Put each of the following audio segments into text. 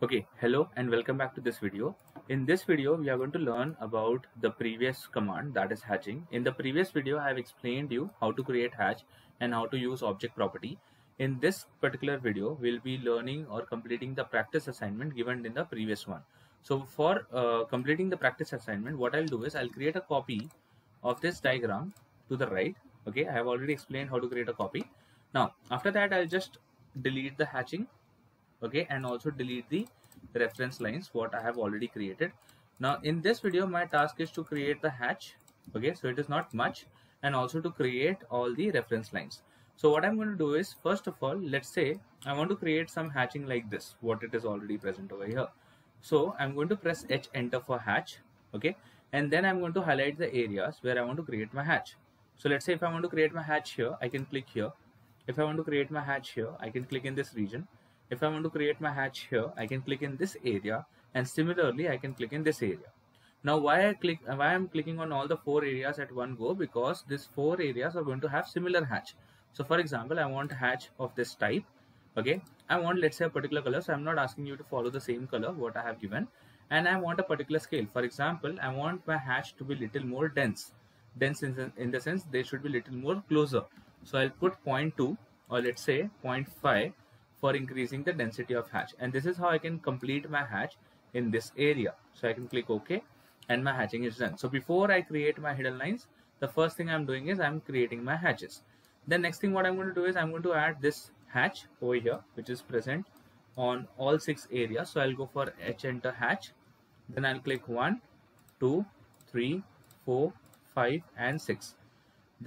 Okay, hello and welcome back to this video. In this video, we are going to learn about the previous command, that is hatching. In the previous video, I have explained you how to create hatch and how to use object property. In this particular video, we'll be learning or completing the practice assignment given in the previous one. So for completing the practice assignment, what I'll do is I'll create a copy of this diagram to the right. Okay, I have already explained how to create a copy. Now, after that, I'll just delete the hatching. Okay, and also delete the reference lines what I have already created. Now in this video, my task is to create the hatch. Okay, so it is not much, and also to create all the reference lines. So what I'm going to do is, first of all, let's say I want to create some hatching like this, what it is already present over here. So I'm going to press H enter for hatch. Okay, and then I'm going to highlight the areas where I want to create my hatch. So let's say if I want to create my hatch here, I can click here. If I want to create my hatch here, I can click in this region. If I want to create my hatch here, I can click in this area, and similarly, I can click in this area. Now, why I'm clicking on all the four areas at one go? Because these four areas are going to have similar hatch. So, for example, I want hatch of this type. Okay, I want, let's say, a particular color. So, I'm not asking you to follow the same color what I have given, and I want a particular scale. For example, I want my hatch to be little more dense. Dense in the sense they should be little more closer. So, I'll put 0.2 or let's say 0.5. for increasing the density of hatch, and this is how I can complete my hatch in this area. So I can click OK and my hatching is done. So before I create my hidden lines, the first thing I'm doing is I'm creating my hatches. The next thing what I'm going to do is I'm going to add this hatch over here, which is present on all six areas. So I'll go for H enter hatch, then I'll click 1, 2, 3, 4, 5 and 6.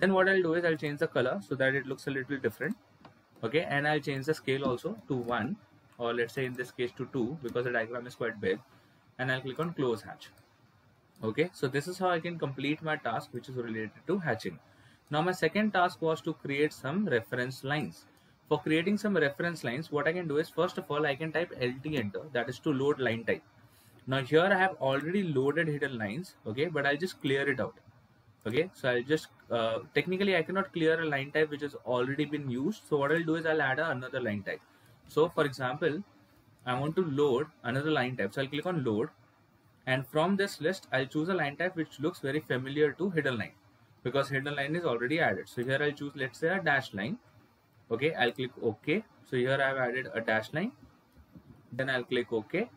Then what I'll do is I'll change the color so that it looks a little different. Okay, and I'll change the scale also to 1, or let's say in this case to 2, because the diagram is quite big, and I'll click on close hatch. Okay, so this is how I can complete my task which is related to hatching. Now my second task was to create some reference lines. For creating some reference lines, what I can do is, first of all, I can type LT enter, that is to load line type. Now here I have already loaded hidden lines, okay, but I'll just clear it out. Okay, so I'll just, technically I cannot clear a line type which has already been used. So what I'll do is I'll add another line type. So for example, I want to load another line type. So I'll click on load, and from this list, I'll choose a line type which looks very familiar to hidden line, because hidden line is already added. So here I'll choose, let's say, a dash line. Okay, I'll click OK. So here I've added a dash line. Then I'll click OK.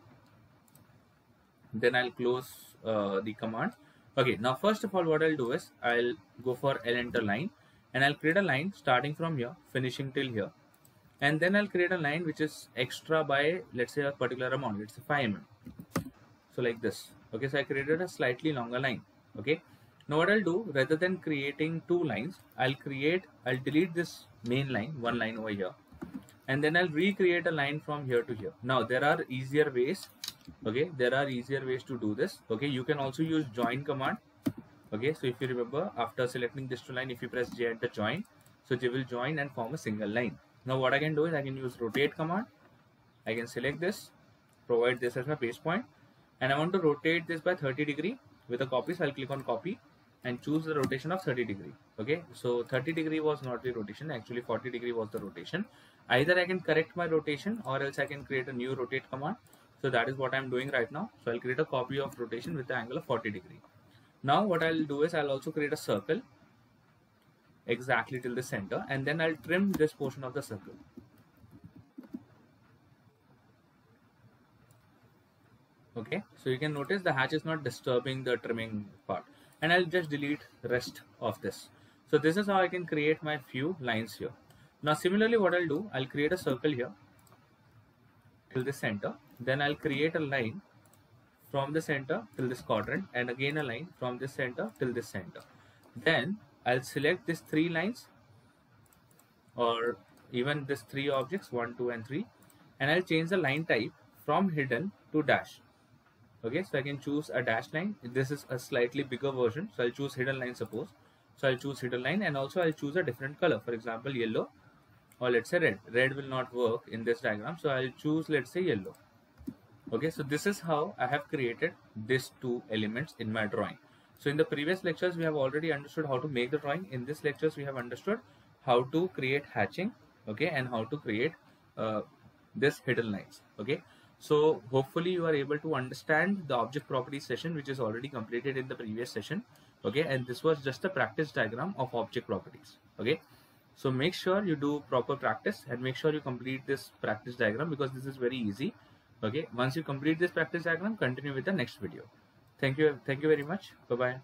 Then I'll close the command. Okay, now first of all, what I'll do is I'll go for L enter line, and I'll create a line starting from here, finishing till here. And then I'll create a line which is extra by, let's say, a particular amount. It's 5 mm. So like this. Okay, so I created a slightly longer line. Okay, now what I'll do, rather than creating two lines, I'll delete this main line, one line over here. And then I'll recreate a line from here to here. Now there are easier ways. Okay, there are easier ways to do this. Okay, you can also use join command. Okay, so if you remember, after selecting this two line, if you press J enter join, so they will join and form a single line. Now what I can do is I can use rotate command. I can select this, provide this as my base point, and I want to rotate this by 30 degrees with a copy. So I'll click on copy and choose the rotation of 30 degrees. Okay, so 30 degrees was not the rotation, actually 40 degrees was the rotation. Either I can correct my rotation, or else I can create a new rotate command. So that is what I'm doing right now. So I'll create a copy of rotation with the angle of 40 degrees. Now what I'll do is I'll also create a circle exactly till the center, and then I'll trim this portion of the circle. Okay, so you can notice the hatch is not disturbing the trimming part, and I'll just delete rest of this. So this is how I can create my few lines here. Now similarly, what I'll do, I'll create a circle here till the center. Then I'll create a line from the center till this quadrant, and again a line from this center till this center. Then I'll select these three lines, or even these three objects, 1, 2 and 3, and I'll change the line type from hidden to dash. Okay, so I can choose a dash line. This is a slightly bigger version, so I'll choose hidden line, suppose. So I'll choose hidden line, and also I'll choose a different color, for example yellow, or let's say red. Red will not work in this diagram, so I'll choose, let's say, yellow. Okay, so this is how I have created these two elements in my drawing. So in the previous lectures, we have already understood how to make the drawing. In this lectures, we have understood how to create hatching, okay, and how to create this hidden lines, okay. So hopefully you are able to understand the object property session, which is already completed in the previous session. Okay, and this was just a practice diagram of object properties. Okay, so make sure you do proper practice and make sure you complete this practice diagram, because this is very easy. Okay, once you complete this practice diagram, continue with the next video. Thank you very much. Bye bye.